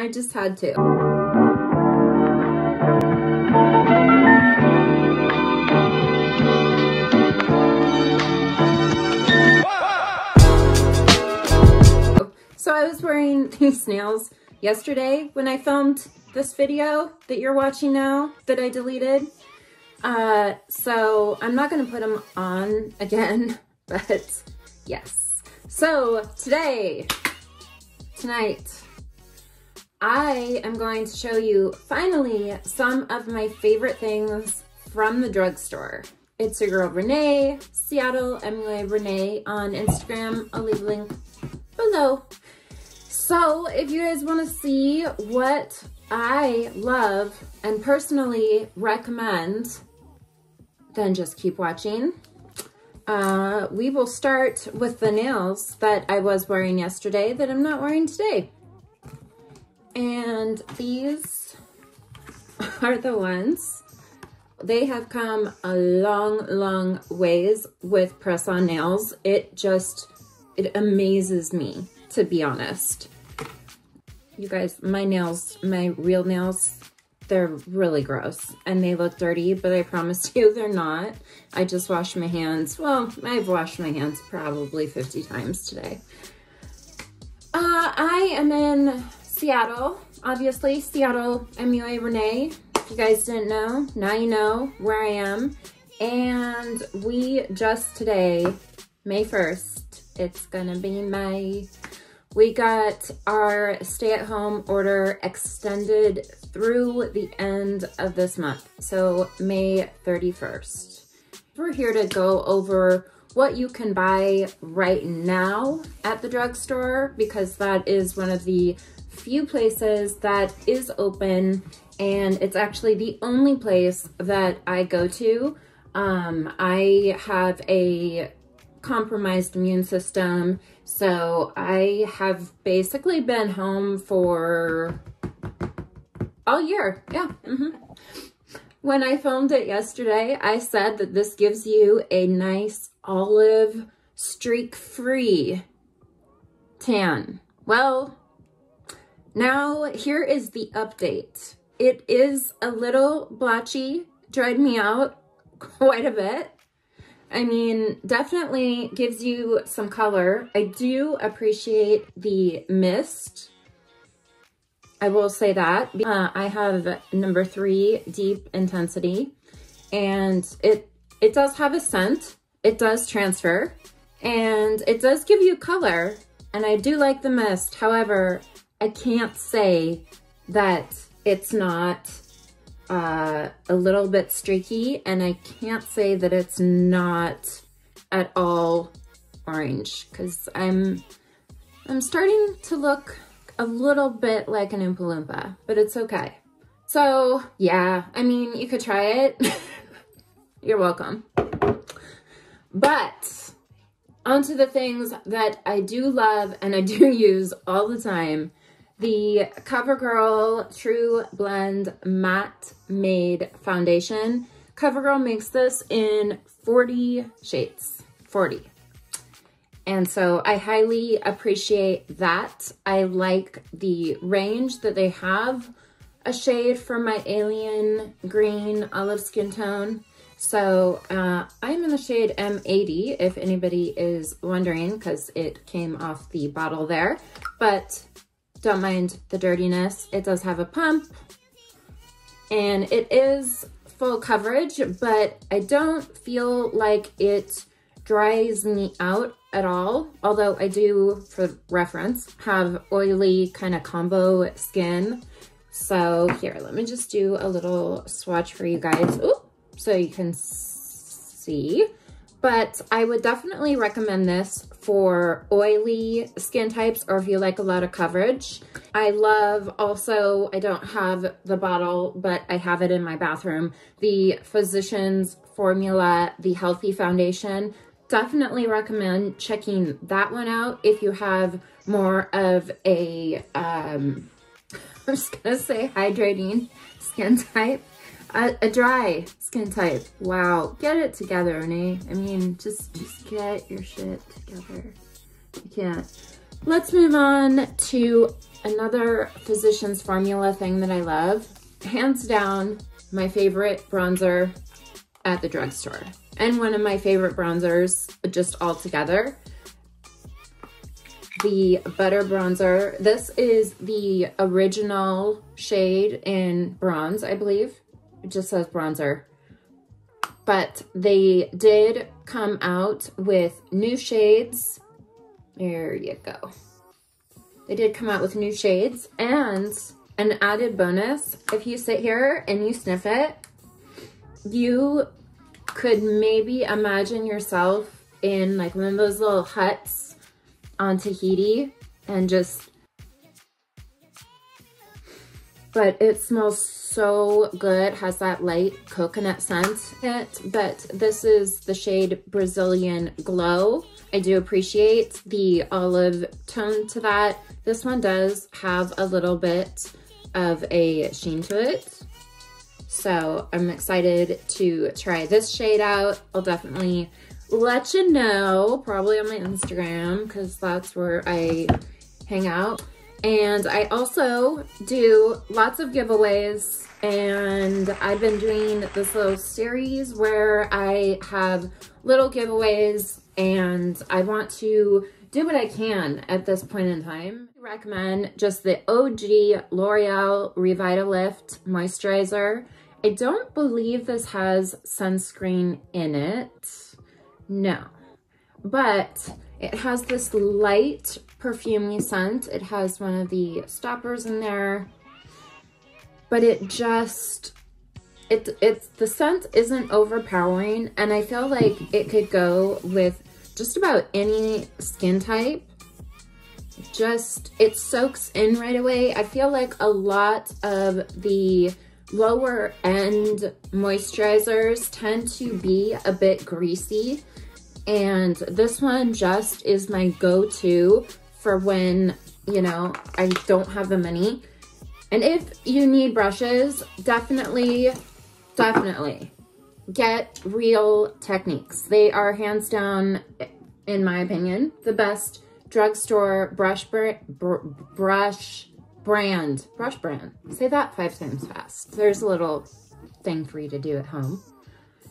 I just had to. So I was wearing these nails yesterday when I filmed this video that you're watching now that I deleted. So I'm not going to put them on again, but yes. So tonight, I am going to show you finally some of my favorite things from the drugstore. It's your girl Renee Seattle. I'm Renee on Instagram. I'll leave a link below. So if you guys want to see what I love and personally recommend, then just keep watching. We will start with the nails that I was wearing yesterday that I'm not wearing today. And these are the ones. They have come a long, long ways with press-on nails. It amazes me, to be honest. You guys, my nails, my real nails, they're really gross and they look dirty, but I promise you they're not. I just washed my hands. Well, I've washed my hands probably 50 times today. I am in Seattle, obviously. Seattle, MUA Renee. If you guys didn't know, now you know where I am. And we just today, May 1st, it's gonna be my... We got our stay-at-home order extended through the end of this month, so May 31st. We're here to go over what you can buy right now at the drugstore, because that is one of the few places that is open, and it's actually the only place that I go to. I have a compromised immune system, so I have basically been home for all year. Yeah. When I filmed it yesterday, I said that this gives you a nice olive streak-free tan. Well, now here is the update. It is a little blotchy, dried me out quite a bit. I mean, definitely gives you some color. I do appreciate the mist. I will say that. I have number 3 Deep Intensity, and it does have a scent. It does transfer, and it does give you color, and I do like the mist. However, I can't say that it's not a little bit streaky, and I can't say that it's not at all orange, because I'm starting to look a little bit like an Oompa Loompa, but it's okay. So yeah, I mean, you could try it. You're welcome. But onto the things that I do love and I do use all the time. The CoverGirl True Blend Matte Made Foundation. CoverGirl makes this in 40 shades, 40. And so I highly appreciate that. I like the range that they have. A shade from my alien green olive skin tone. So I'm in the shade M80, if anybody is wondering, because it came off the bottle there. But don't mind the dirtiness. It does have a pump, and it is full coverage, but I don't feel like it dries me out at all. Although I do, for reference, have oily kind of combo skin. So here, let me just do a little swatch for you guys. Ooh, so you can see. But I would definitely recommend this for oily skin types, or if you like a lot of coverage. I love also, I don't have the bottle, but I have it in my bathroom, the Physician's Formula, the Healthy Foundation. Definitely recommend checking that one out if you have more of a, I'm just gonna say hydrating skin type. A dry skin type. Wow. Get it together, Renee. I mean, just get your shit together. You can't. Let's move on to Another Physician's Formula thing that I love, hands down, my favorite bronzer at the drugstore, and one of my favorite bronzers just all together, the Butter Bronzer. This is the original shade in bronze, I believe. It just says bronzer. But they did come out with new shades. There you go. They did come out with new shades, and an added bonus, if you sit here and you sniff it, you could maybe imagine yourself in like one of those little huts on Tahiti and just, but it smells so good. It has that light coconut scent in it, but this is the shade Brazilian Glow. I do appreciate the olive tone to that. This one does have a little bit of a sheen to it. So I'm excited to try this shade out. I'll definitely let you know, probably on my Instagram, because that's where I hang out. And I also do lots of giveaways, and I've been doing this little series where I have little giveaways, and I want to do what I can at this point in time. I recommend just the OG L'Oreal Revitalift Moisturizer. I don't believe this has sunscreen in it, no, but it has this light perfumey scent. It has one of the stoppers in there, but it just, it's the scent isn't overpowering, and I feel like it could go with just about any skin type. Just, it soaks in right away. I feel like a lot of the lower end moisturizers tend to be a bit greasy, and this one just is my go-to for when, you know, I don't have the money. And if you need brushes, definitely get Real Techniques. They are hands down, in my opinion, the best drugstore brush brand. Say that 5 times fast. There's a little thing for you to do at home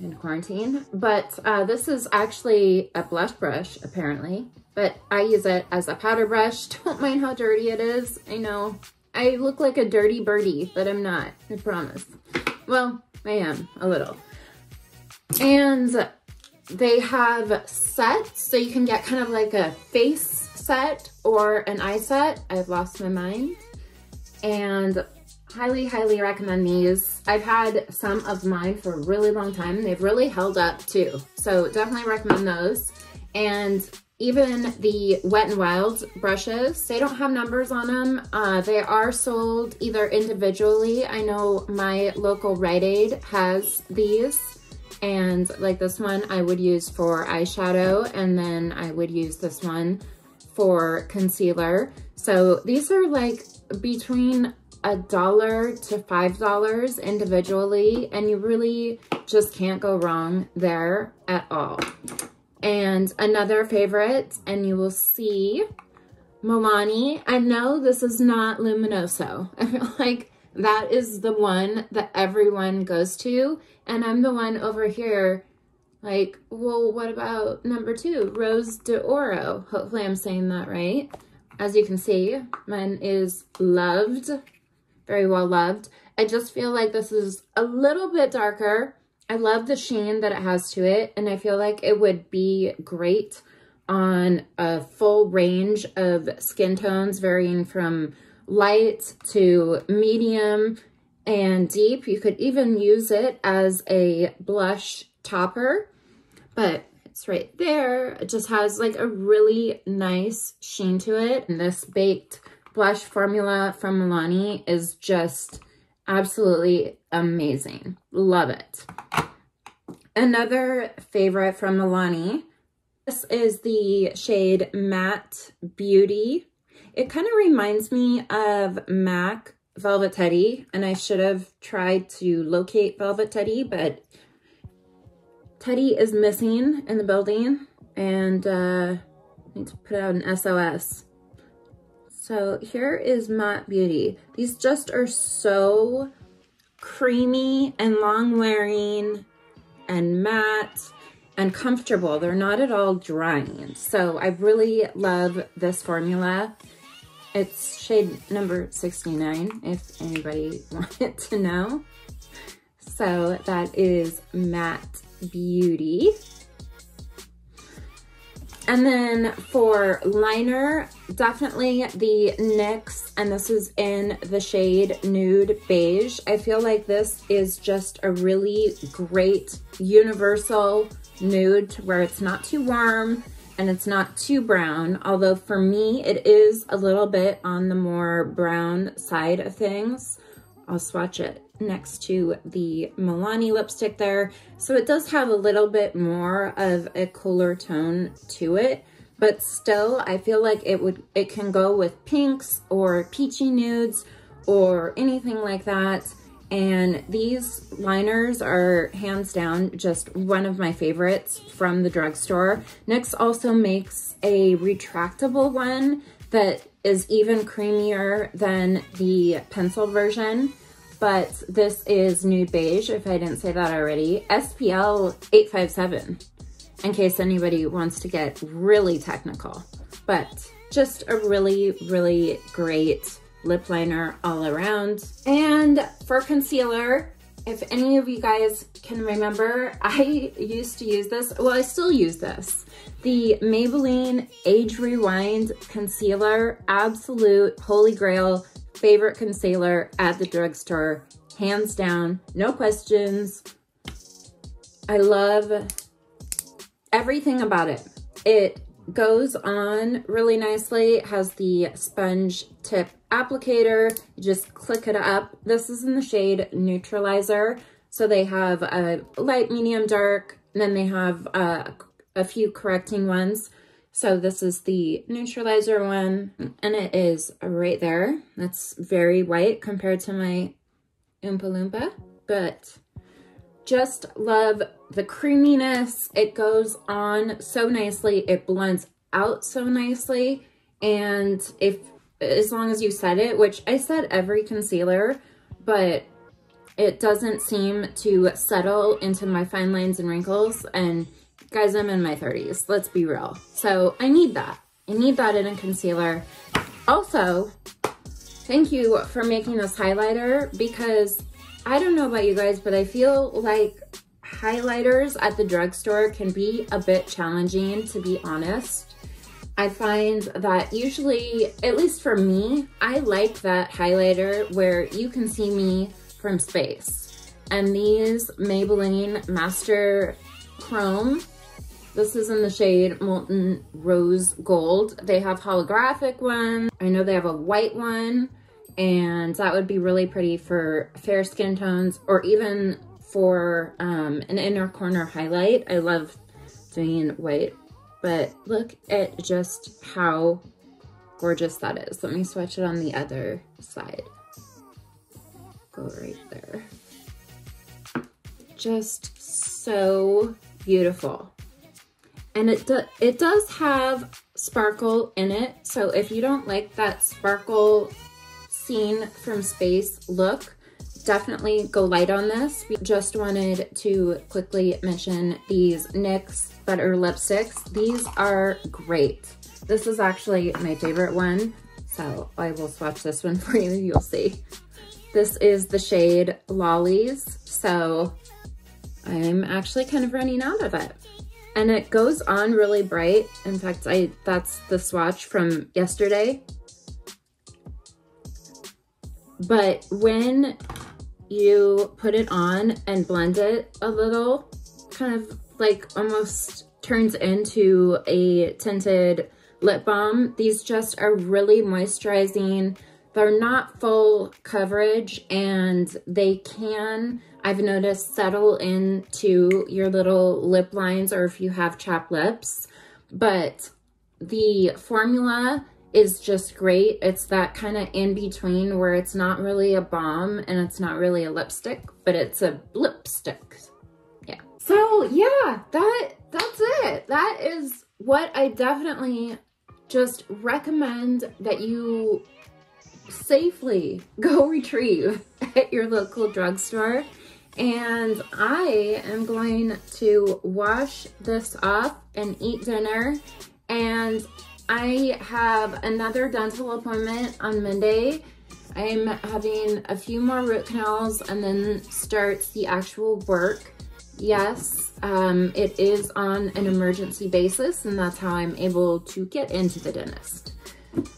in quarantine. But this is actually a blush brush, apparently, but I use it as a powder brush. Don't mind how dirty it is. I know I look like a dirty birdie, but I'm not, I promise. Well, I am a little. And they have sets, so you can get kind of like a face set or an eye set. I've lost my mind. And highly recommend these. I've had some of mine for a really long time. They've really held up too. So definitely recommend those. And even the Wet n' Wild brushes, they don't have numbers on them. They are sold either individually. I know my local Rite Aid has these. And like this one I would use for eyeshadow, and then I would use this one for concealer. So these are like between $1 to $5 individually, and you really just can't go wrong there at all. And another favorite, and you will see, Milani. I know this is not Luminoso. I feel like that is the one that everyone goes to, and I'm the one over here like, well, what about number 2, Rose D'Oro? Hopefully I'm saying that right. As you can see, mine is loved, very well loved. I just feel like this is a little bit darker. I love the sheen that it has to it, and I feel like it would be great on a full range of skin tones, varying from light to medium and deep. You could even use it as a blush topper, but it's right there. It just has like a really nice sheen to it. And this baked blush formula from Milani is just absolutely amazing. Love it. Another favorite from Milani, this is the shade Matte Beauty. It kind of reminds me of MAC Velvet Teddy, and I should have tried to locate Velvet Teddy, but Teddy is missing in the building, and I need to put out an SOS. So here is Matte Beauty. These just are so creamy and long wearing and matte and comfortable. They're not at all drying. So I really love this formula. It's shade number 69, if anybody wanted to know. So that is Matte Beauty. And then for liner, definitely the NYX, and this is in the shade Nude Beige. I feel like this is just a really great universal nude where it's not too warm and it's not too brown. Although for me, it is a little bit on the more brown side of things. I'll swatch it next to the Milani lipstick there. So it does have a little bit more of a cooler tone to it, but still I feel like it can go with pinks or peachy nudes or anything like that. And these liners are hands down just one of my favorites from the drugstore. NYX also makes a retractable one that is even creamier than the pencil version. But this is Nude Beige, if I didn't say that already, SPL 857, in case anybody wants to get really technical. But just a really, really great lip liner all around. And for concealer, if any of you guys can remember, I used to use this, well, I still use this, the Maybelline Age Rewind Concealer, absolute holy grail, favorite concealer at the drugstore, hands down, no questions. I love everything about it. It goes on really nicely. It has the sponge tip applicator. You just click it up. This is in the shade Neutralizer. So they have a light, medium, dark, and then they have a few correcting ones. So this is the Neutralizer one, and it is right there. That's very white compared to my Oompa Loompa, but just love the creaminess. It goes on so nicely. It blends out so nicely. And if, as long as you set it, which I set every concealer, but it doesn't seem to settle into my fine lines and wrinkles. And guys, I'm in my 30s, let's be real. So I need that. I need that in a concealer. Also, thank you for making this highlighter, because I don't know about you guys, but I feel like highlighters at the drugstore can be a bit challenging, to be honest. I find that usually, at least for me, I like that highlighter where you can see me from space. And these Maybelline Master Chrome, this is in the shade Molten Rose Gold. They have holographic ones. I know they have a white one, and that would be really pretty for fair skin tones or even for an inner corner highlight. I love doing white, but look at just how gorgeous that is. Let me swatch it on the other side. Go right there. Just so beautiful. And it does have sparkle in it, so if you don't like that sparkle seen from space look, definitely go light on this. We just wanted to quickly mention these NYX Butter Lipsticks. These are great. This is actually my favorite one, so I will swatch this one for you, you'll see. This is the shade Lollies, so I'm actually kind of running out of it. And it goes on really bright. In fact, that's the swatch from yesterday. But when you put it on and blend it a little, kind of like almost turns into a tinted lip balm. These just are really moisturizing. They're not full coverage, and they can, I've noticed, settle into your little lip lines or if you have chapped lips. But the formula is just great. It's that kind of in between where it's not really a balm and it's not really a lipstick, but it's a lipstick. Yeah. So yeah, that's it. That is what I definitely just recommend that you safely go retrieve at your local drugstore. And I am going to wash this off and eat dinner. And I have another dental appointment on Monday. I'm having a few more root canals and then starts the actual work. Yes, it is on an emergency basis, and that's how I'm able to get into the dentist.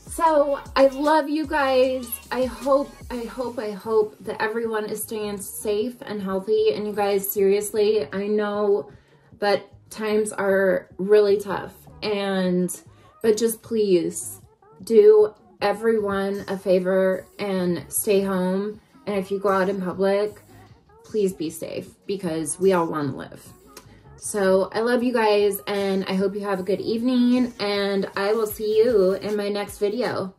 So I love you guys. I hope that everyone is staying safe and healthy. And you guys, seriously, I know, but times are really tough. But just please do everyone a favor and stay home. And if you go out in public, please be safe, because we all want to live. So I love you guys, and I hope you have a good evening, and I will see you in my next video.